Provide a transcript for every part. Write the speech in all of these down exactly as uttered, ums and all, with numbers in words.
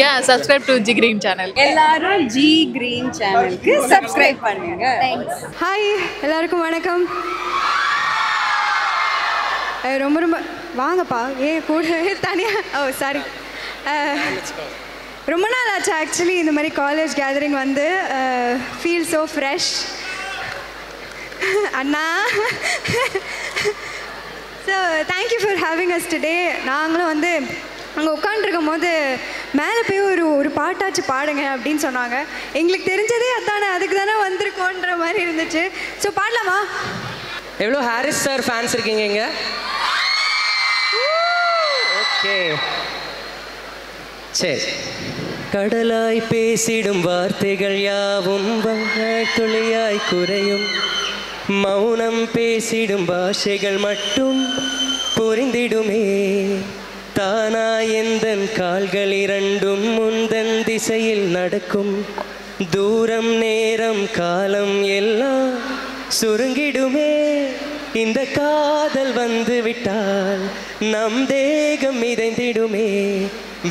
Yeah, subscribe to G Green Channel. Ellaru G Green Channel. Subscribe pannunga. Thanks. Hi, ellarkum vanakkam. Ay romba romba vaanga pa. Ye kooda thaniya. Oh, sorry. Romba naal acha actually indha mari college gathering vandu feel so fresh. Anna. So, thank you for having us today. Naangalum vandu அங்கே உட்காந்துருக்கும்போது மேலே போய் ஒரு ஒரு பாட்டாச்சு பாடுங்க அப்படின்னு சொன்னாங்க. எங்களுக்கு தெரிஞ்சதே அதானே, அதுக்கு தானே வந்திருக்கோன்ற மாதிரி இருந்துச்சு. ஸோ பாடலாமா? எவ்வளோ ஹாரிஸ் சார் ஃபேன்ஸ் இருக்கீங்க இங்கே? ஓகே சரி. கடலாய் பேசிடும் வார்த்தைகள் யாவும் துளியாய் குறையும், மௌனம் பேசிடும் பாஷைகள் மட்டும் புரிந்திடுமே. தானா எந்தன் கால்கள் இரண்டும் முந்தன் திசையில் நடக்கும், தூரம் நேரம் காலம் எல்லாம் சுருங்கிடுமே. இந்த காதல் வந்துவிட்டால் நம் தேகம் மிதந்திடுமே.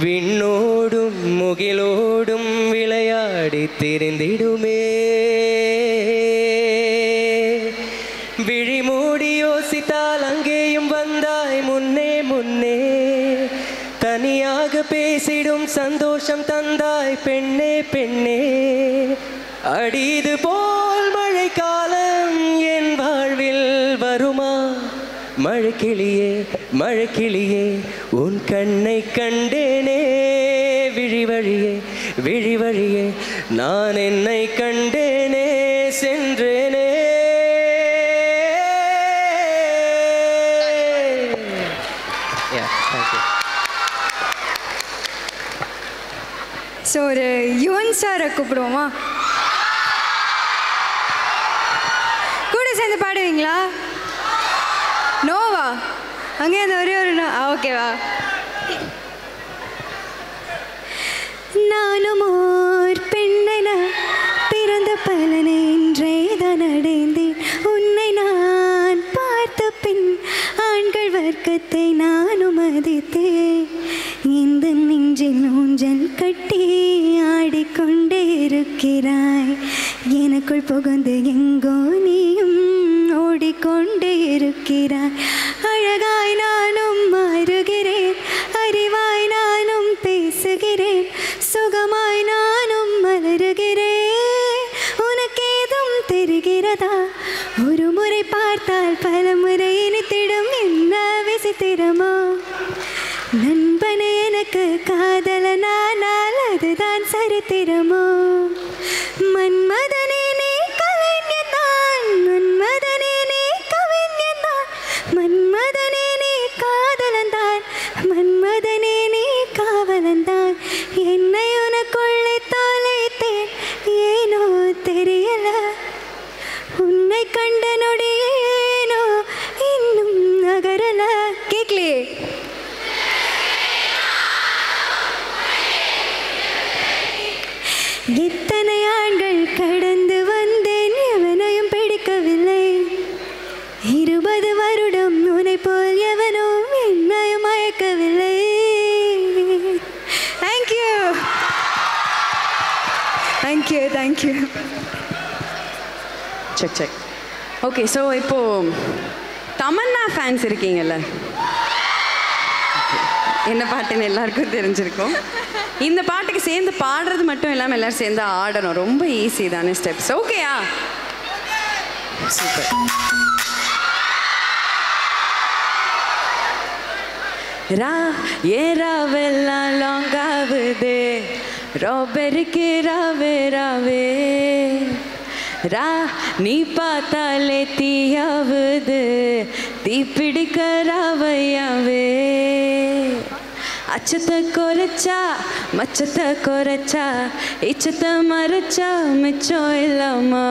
விண்ணோடும் முகிலோடும் விளையாடி திரிந்திடுமே. விழிமூடி யோசித்தால் அங்கேயும் வந்தாய் முன்னே முன்னே, தனியாக பேசிடும் சந்தோஷம் தந்தாய் பெண்ணே பெண்ணே. அடிது போல் மழை காலம் என் வாழ்வில் வருமா? மழை கிளியே மழை கிளியே உன் கண்ணை கண்டேனே, விழி வழியே விழி வழியே நான் என்னை கண்டேனே, சென்றேனே. So, Yuvan sir கூப்பிடுவோமா? கூட சேர்ந்து பாடுவீங்களா? நோவா அங்கே அந்த ஒரே ஒரு நோ. ஓகேவா? நானும் ஓர் பெண்ணென பிறந்த பலனென்றே தான் அடைந்தேன் உன்னை. நான் பார்த்த பின் ஆண்கள் வர்க்கத்தை நானும் மதித்தேன். இந்த நெஞ்சில் ஊஞ்சல் கட்டி ஆடிக்கொண்டே இருக்கிறாய், எனக்குள் புகுந்து எங்கோ நீயும் ஓடிக்கொண்டே இருக்கிறாய். அழகாய் நானும் மாறுகிறேன், அறிவாய் நானும் பேசுகிறேன், சுகமாய் நானும் மலருகிறேன். உனக்கேதும் தெரிகிறதா? ஒரு முறை பார்த்தால் பல முறை இனித்திடும் என்ன விசித்திரமா? நண்பன் எனக்கு காதலனானால் அதுதான் சரித்திரமோ? மன்மதனே நீ கவிஞன்தான், மன்மதனே நீ கவிஞன்தான், மன்மதனே நீ காதலந்தான், மன்மதனே நீ காவலந்தான். என்னை உனக்குள்ளே தொலைத்தேன் ஏனோ தெரியல, உன்னை கண்ட நொடியே ஏனோ இன்னும் நகரல. கேட்கலையே? எத்தனை ஆண்கள் கடந்து வந்தேன் எவனையும் பிடிக்கவில்லை. இருபது வருடம் உன்னை போல் எவனும் என்னையும் மயக்கவில்லை. Thank you thank you thank you. Check check. Okay so இப்போது தமன்னா ஃபேன்ஸ் இருக்கீங்கல்ல, என்ன பாட்டுன்னு எல்லாருக்கும் தெரிஞ்சிருக்கும். இந்த பாட்டுக்கு சேர்ந்து பாடுறது மட்டும் இல்லாமல் எல்லாரும் சேர்ந்து ஆடணும். ரொம்ப ஈஸி தானே ஸ்டெப்ஸ். ஓகேயா? சூப்பர். ரா ஏராவெல்லாம் லாங் ஆகுது, ராபெருக்கு ராவே ராவே. ரா நீ பார்த்தாலே தீயாவுது, தீ பிடிக்க ராவையாவே. அச்சத்தை குறைச்சா மச்சத்தை குறைச்சா இச்சத்தை மறைச்சா மிச்சம் இல்லாமா?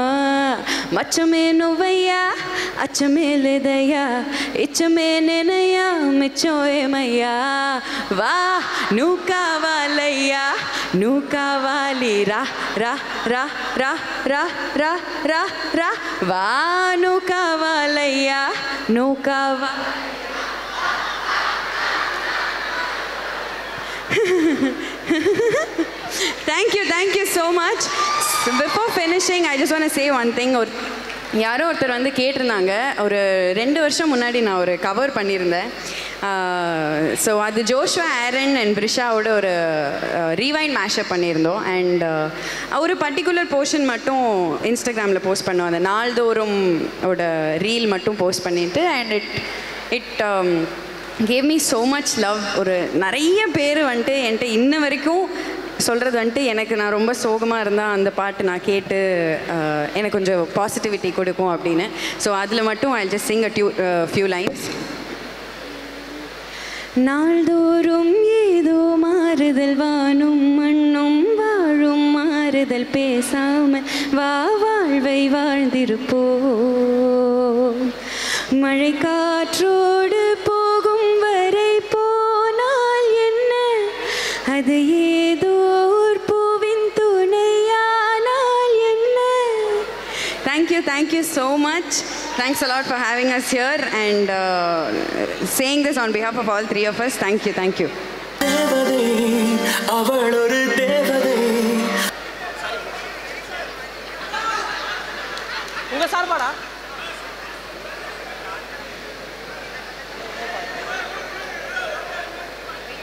மச்சமே நோவையா அச்சமே லிதையா இச்சமே நினையா மிச்சம் ஏமையா? வா நூ காவாலையா நூ காவாலி ரா ரா ரா ரா ரா ரா ரா ரா. வா நூ காவாலையா நூ காவா. Thank you, thank you so much. So before finishing, I just want to say one thing. Or, यारो उतर वंदे केट रनांगे. और रेंडे वर्षों मुनादी ना और कवर पनीर रंदे. So आदि जोशुआ, एरन and ब्रिशा ओर एक रिवाइंड मैशअप पनीर रंदो. And और एक पर्टिकुलर पोशन मट्टों Instagram ले पोस्ट पन्नो आदे. नाल दो रूम ओर रील मट्टों पोस्ट पनीर थे. And it it gave me so much love. और नारायण पेर वंटे एंटे इन्ने वरिको சொல்றது வந்து எனக்கு நான் ரொம்ப சோகமா இருந்தா அந்த பாட்டு நான் கேட்டு எனக்கு கொஞ்சம் பாசிட்டிவிட்டி கொடுக்கும் அப்படினு சோ அதுல மட்டும் I'll just sing a few lines நாள்தோறும் ஏதோ மாறுதல் வானும் மண்ணும் வாழும் மாறுதல் பேசாம வா வாழ்வை வாழ்ந்திருப்போ மழை காற்றோடு போகும் வரை போனால் என்ன அது ஏதோ Thank you, thank you so much. Thanks a lot for having us here and uh, saying this on behalf of all three of us. Thank you, thank you. Unga sar pada.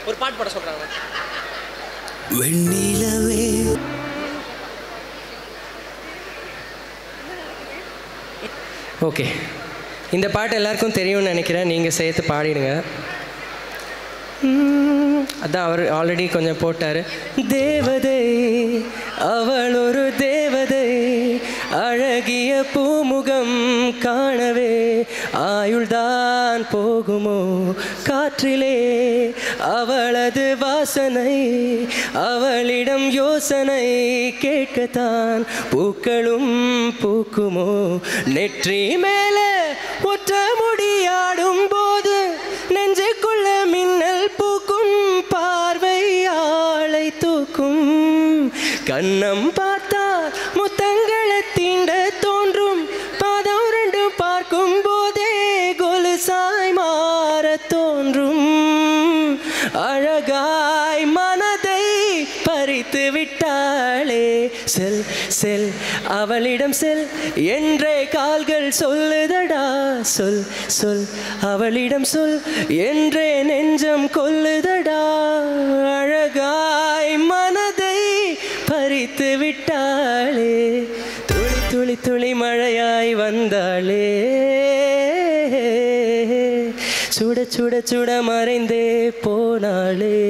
Or part pada solranga. Vennilave. Okay. இந்த பாட்டு எல்லாருக்கும் தெரியும்னு நினைக்கிறேன். நீங்க சேர்த்து பாடிடுங்க. அதான் அவர் already கொஞ்சம் போட்டாரு. தேவதை அவள் ஒரு தேவதை அழகிய பூமுகம் காணவே ஆயுள்தான் போகுமோ காற்றிலே அவளது வாசனை அவளிடம் யோசனை கேட்கத்தான் பூக்களும் பூக்குமோ நெற்றி மேலே ஒற்றை முடியாடும் போது நெஞ்சுக்குள்ள மின்னல் பூக்கும் பார்வை ஆளை தூக்கும் கண்ணம் பார்த்தால் முத்தங்களை தீண்ட தோன்றும் பாதம் ரெண்டும் பார்க்கும் போதே கொலுசாய் மாற தோன்றும் அழகாய் மனதை பறித்து விட்டாளே செல் செல் அவளிடம் செல் என்றே கால்கள் சொல்லுதடா சொல் சொல் அவளிடம் சொல் என்றே நெஞ்சம் கொல்லுதடா அழகாய் மனதை பறித்து விட்டாளே துளி துளி துளி மழையாய் வந்தாளே சுட சுட சுட மறைந்தே போனாளே